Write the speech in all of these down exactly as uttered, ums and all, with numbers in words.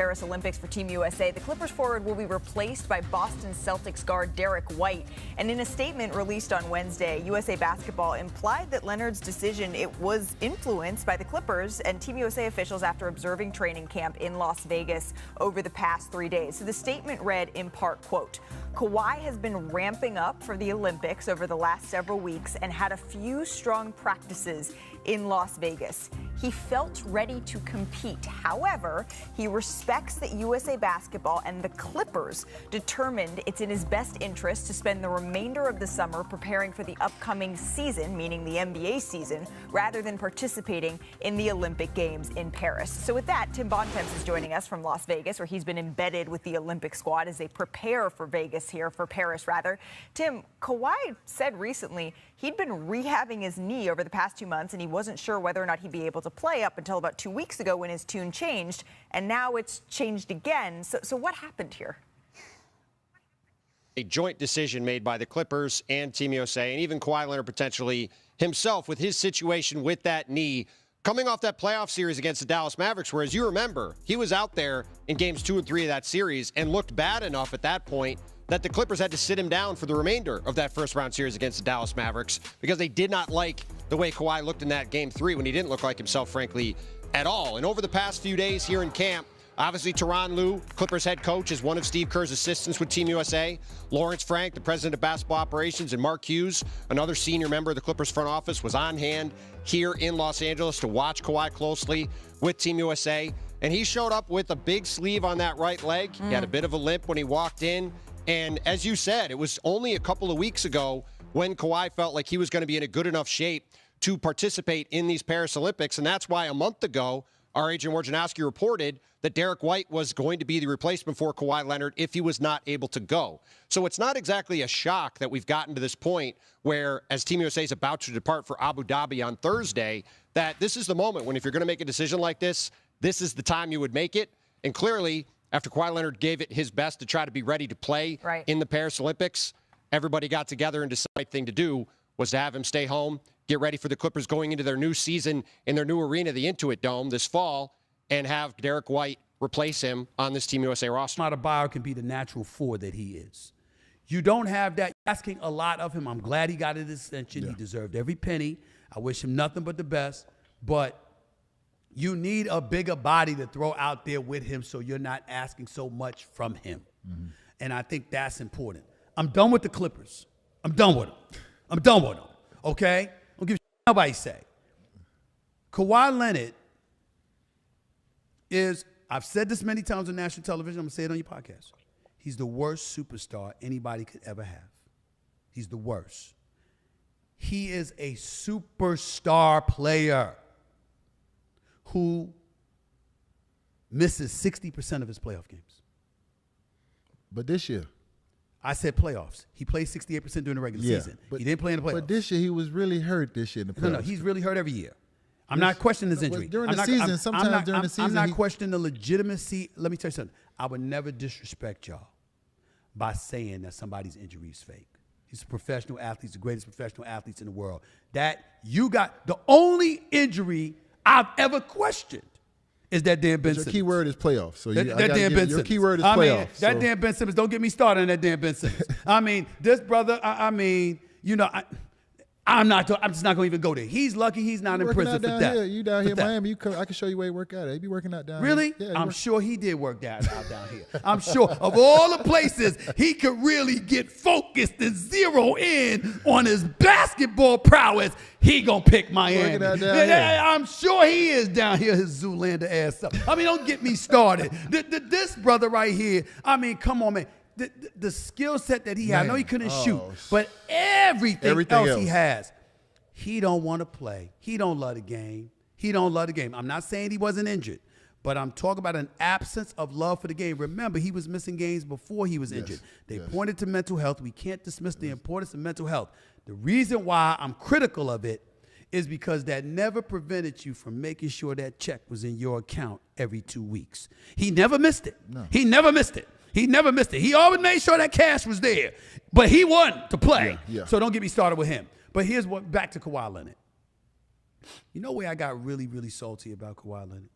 Paris Olympics for Team U S A, the Clippers forward will be replaced by Boston Celtics guard Derek White. And in a statement released on Wednesday, U S A Basketball implied that Leonard's decision it was influenced by the Clippers and Team U S A officials after observing training camp in Las Vegas over the past three days. So the statement read in part, quote, Kawhi has been ramping up for the Olympics over the last several weeks and had a few strong practices in Las Vegas. He felt ready to compete. However, he respects that U S A Basketball and the Clippers determined it's in his best interest to spend the remainder of the summer preparing for the upcoming season, meaning the N B A season, rather than participating in the Olympic Games in Paris. So with that, Tim Bontemps is joining us from Las Vegas, where he's been embedded with the Olympic squad as they prepare for Vegas here, for Paris rather. Tim, Kawhi said recently he'd been rehabbing his knee over the past two months and he wasn't sure whether or not he'd be able to play up until about two weeks ago when his tune changed, and now it's changed again. So, so what happened here? A joint decision made by the Clippers and Team U S A, and even Kawhi Leonard potentially himself with his situation with that knee, coming off that playoff series against the Dallas Mavericks, where, as you remember, he was out there in games two and three of that series and looked bad enough at that point that the Clippers had to sit him down for the remainder of that first round series against the Dallas Mavericks because they did not like the way Kawhi looked in that game three when he didn't look like himself, frankly, at all. And over the past few days here in camp, obviously Tyronn Lue, Clippers head coach, is one of Steve Kerr's assistants with Team U S A. Lawrence Frank, the president of basketball operations, and Mark Hughes, another senior member of the Clippers front office, was on hand here in Los Angeles to watch Kawhi closely with Team U S A. And he showed up with a big sleeve on that right leg. Mm. He had a bit of a limp when he walked in. And as you said, it was only a couple of weeks ago when Kawhi felt like he was going to be in a good enough shape to participate in these Paris Olympics. And that's why a month ago, our agent Wojnowski reported that Derek White was going to be the replacement for Kawhi Leonard if he was not able to go. So it's not exactly a shock that we've gotten to this point where, as Team U S A is about to depart for Abu Dhabi on Thursday, that this is the moment when if you're going to make a decision like this, this is the time you would make it. And clearly, after Kawhi Leonard gave it his best to try to be ready to play right in the Paris Olympics, everybody got together and decided the right thing to do was to have him stay home, get ready for the Clippers going into their new season in their new arena, the Intuit Dome, this fall, and have Derek White replace him on this Team U S A roster. Adebayo can be the natural four that he is. You don't have that. You're asking a lot of him. I'm glad he got his extension. Yeah. He deserved every penny. I wish him nothing but the best. But you need a bigger body to throw out there with him so you're not asking so much from him. Mm-hmm. And I think that's important. I'm done with the Clippers. I'm done with them. I'm done with them, okay? Don't give a shit what nobody say. Kawhi Leonard is, I've said this many times on national television, I'm going to say it on your podcast, he's the worst superstar anybody could ever have. He's the worst. He is a superstar player who misses sixty percent of his playoff games. But this year? I said playoffs. He played sixty-eight percent during the regular yeah, season. But, he didn't play in the playoffs. But this year, he was really hurt this year in the playoffs. No, no, he's really hurt every year. I'm this, not questioning his injury. During I'm the not, season, I'm, sometimes I'm not, during I'm, the season. I'm not he... questioning the legitimacy. Let me tell you something. I would never disrespect y'all by saying that somebody's injury is fake. He's a professional athlete. He's the greatest professional athlete in the world. That you got the only injury I've ever questioned is that damn Ben Simmons. Your key word is playoffs. So you, that, that damn Ben Simmons. Your key word is I playoffs. Mean, that so. damn Ben Simmons. Don't get me started on that damn Ben Simmons. I mean, this brother. I, I mean, you know, I, I'm not. I'm just not going to even go there. He's lucky he's not you in prison for down that. Here. You down for here, that. Miami. You come, I can show you where he worked out. He be working out down. Really? Here. Yeah, I'm sure he did work that out down here. I'm sure of all the places he could really get focused and zero in on his basketball prowess. He gonna pick Miami. Down yeah, down I'm sure he is down here, his Zoolander ass up. I mean, don't get me started. the, the, this brother right here, I mean, come on, man. The, the, the skill set that he man. had, I know he couldn't oh. shoot, but everything, everything else, else he has, he don't want to play. He don't love the game. He don't love the game. I'm not saying he wasn't injured, but I'm talking about an absence of love for the game. Remember, he was missing games before he was yes. injured. They yes. pointed to mental health. We can't dismiss yes. the importance of mental health. The reason why I'm critical of it is because that never prevented you from making sure that check was in your account every two weeks. He never missed it. No. He never missed it. He never missed it. He always made sure that cash was there, but he wasn't to play. Yeah, yeah. So don't get me started with him. But here's what, back to Kawhi Leonard. You know where I got really, really salty about Kawhi Leonard?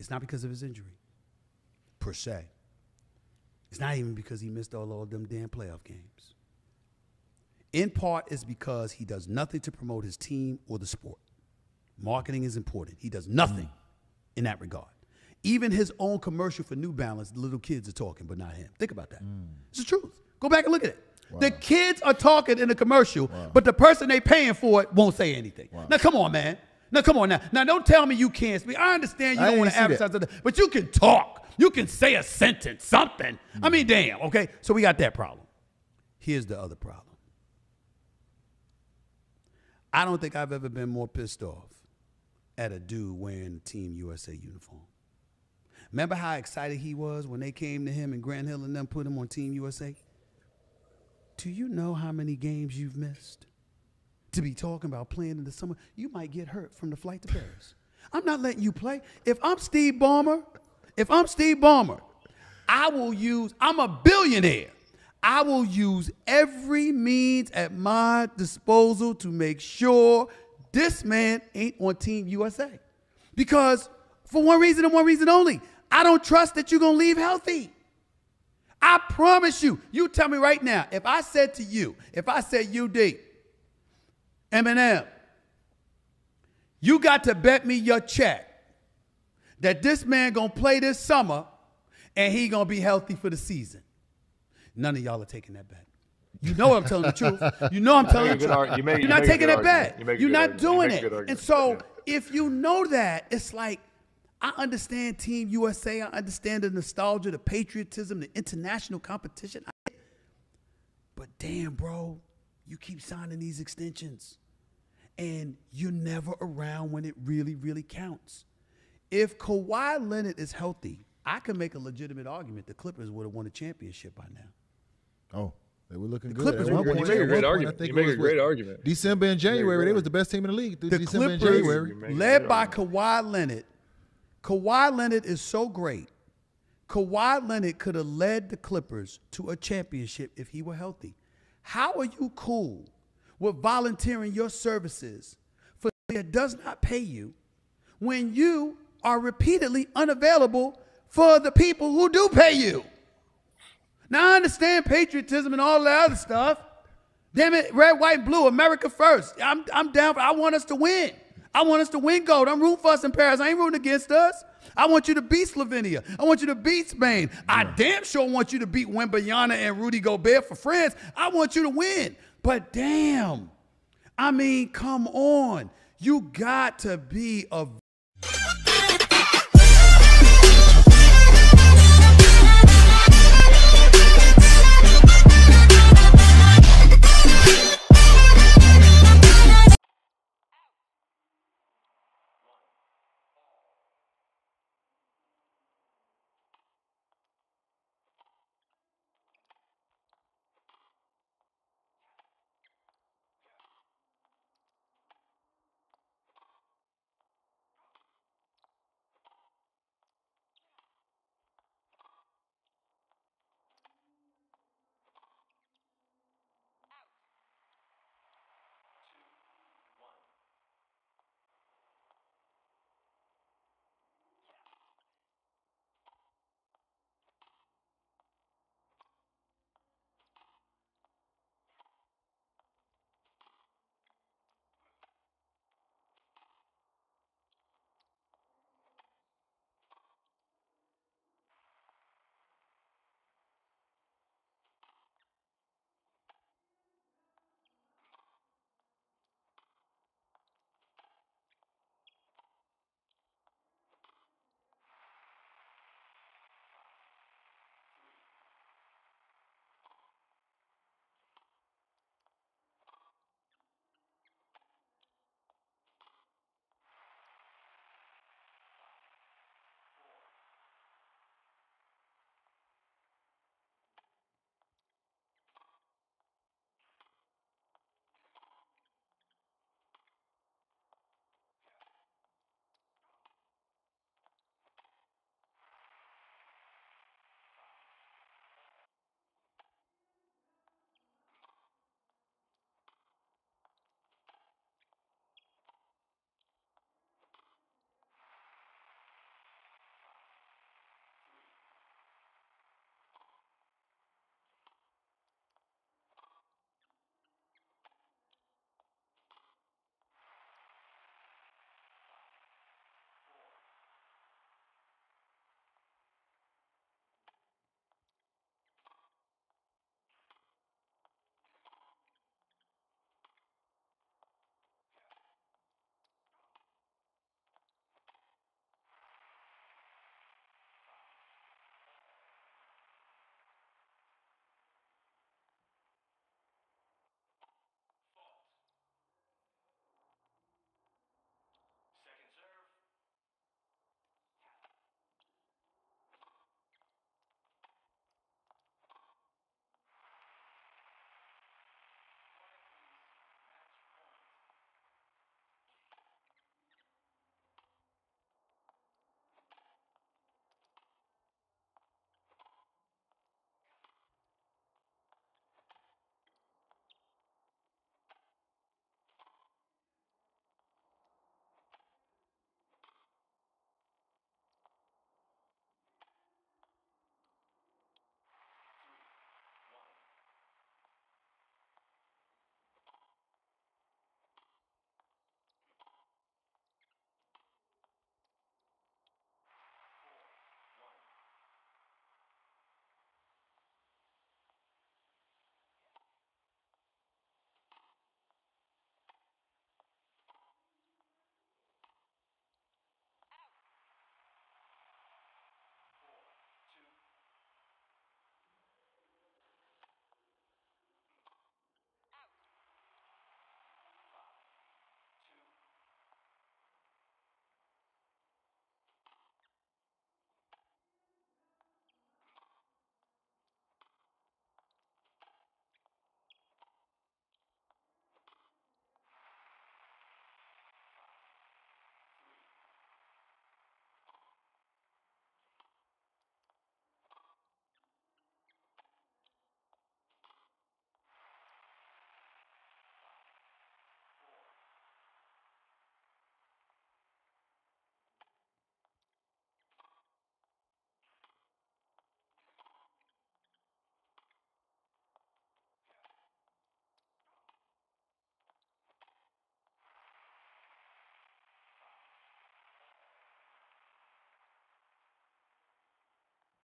It's not because of his injury, per se. It's not even because he missed all of them damn playoff games. In part, it's because he does nothing to promote his team or the sport. Marketing is important. He does nothing mm. in that regard. Even his own commercial for New Balance, the little kids are talking, but not him. Think about that. Mm. It's the truth. Go back and look at it. Wow. The kids are talking in the commercial, wow. but the person they paying for it won't say anything. Wow. Now, come on, man. Now, come on now. Now, don't tell me you can't speak. I understand you I don't want to advertise, that. But you can talk. You can say a sentence, something. Mm. I mean, damn, okay? So we got that problem. Here's the other problem. I don't think I've ever been more pissed off at a dude wearing a Team U S A uniform. Remember how excited he was when they came to him and Grant Hill and them put him on Team U S A? Do you know how many games you've missed? To be talking about playing in the summer, you might get hurt from the flight to Paris. I'm not letting you play. If I'm Steve Ballmer, if I'm Steve Ballmer, I will use, I'm a billionaire. I will use every means at my disposal to make sure this man ain't on Team U S A. Because for one reason and one reason only, I don't trust that you're going to leave healthy. I promise you, you tell me right now, if I said to you, if I said U D, Eminem, you got to bet me your check that this man going to play this summer and he going to be healthy for the season. None of y'all are taking that bet. You know I'm telling the truth. You know I'm telling the truth. You make, You're not taking that bet. You You're not argument. doing you it. And so yeah. if you know that, it's like, I understand Team U S A. I understand the nostalgia, the patriotism, the international competition. But damn, bro, you keep signing these extensions. And you're never around when it really, really counts. If Kawhi Leonard is healthy, I can make a legitimate argument the Clippers would have won a championship by now. Oh, they were looking the good. Clippers at one point. You make a great argument. Point, you make a great argument. December and January, they was the best team in the league. Through the December Clippers, and January. led by Kawhi Leonard. Kawhi Leonard is so great. Kawhi Leonard could have led the Clippers to a championship if he were healthy. How are you cool with volunteering your services for that does not pay you when you are repeatedly unavailable for the people who do pay you? Now, I understand patriotism and all that other stuff. Damn it, red, white, blue, America first. I'm, I'm down for, I want us to win. I want us to win gold. I'm rooting for us in Paris. I ain't rooting against us. I want you to beat Slovenia. I want you to beat Spain. Yeah. I damn sure want you to beat Wimbayana and Rudy Gobert for France. I want you to win. But damn, I mean, come on. You got to be a